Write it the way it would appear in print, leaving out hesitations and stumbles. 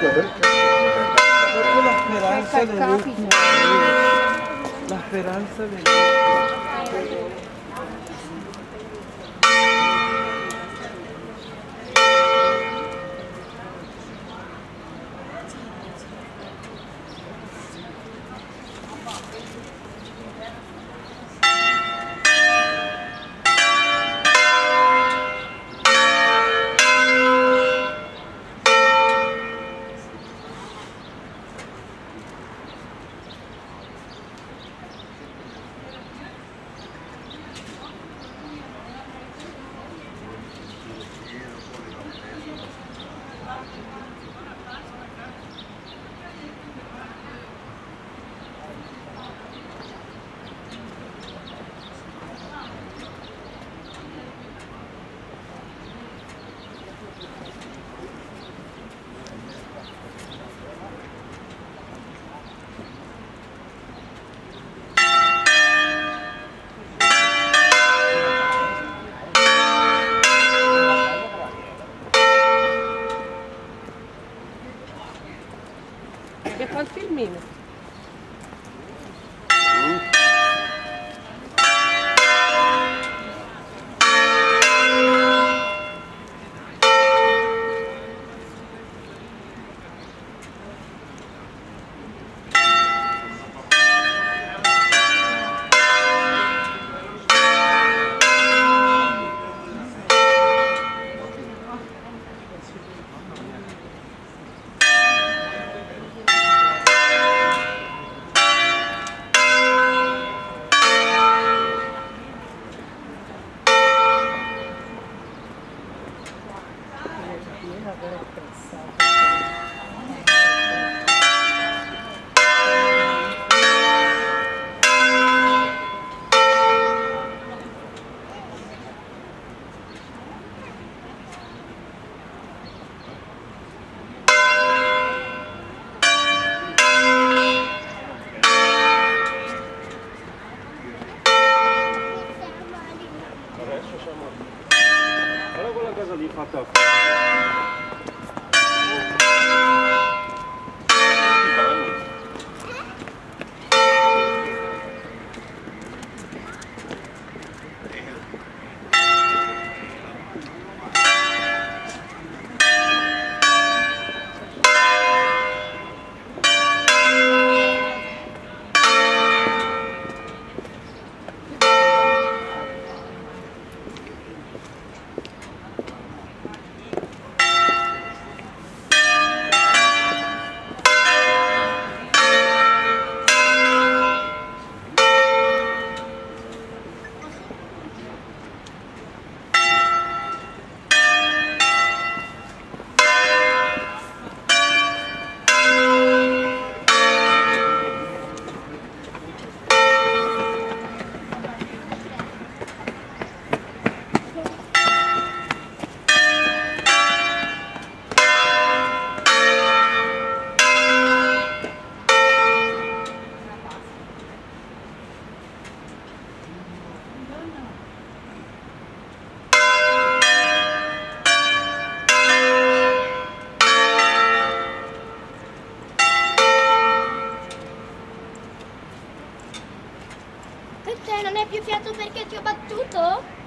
Porque la esperanza de Dios. Non hai più fiato perché ti ho battuto?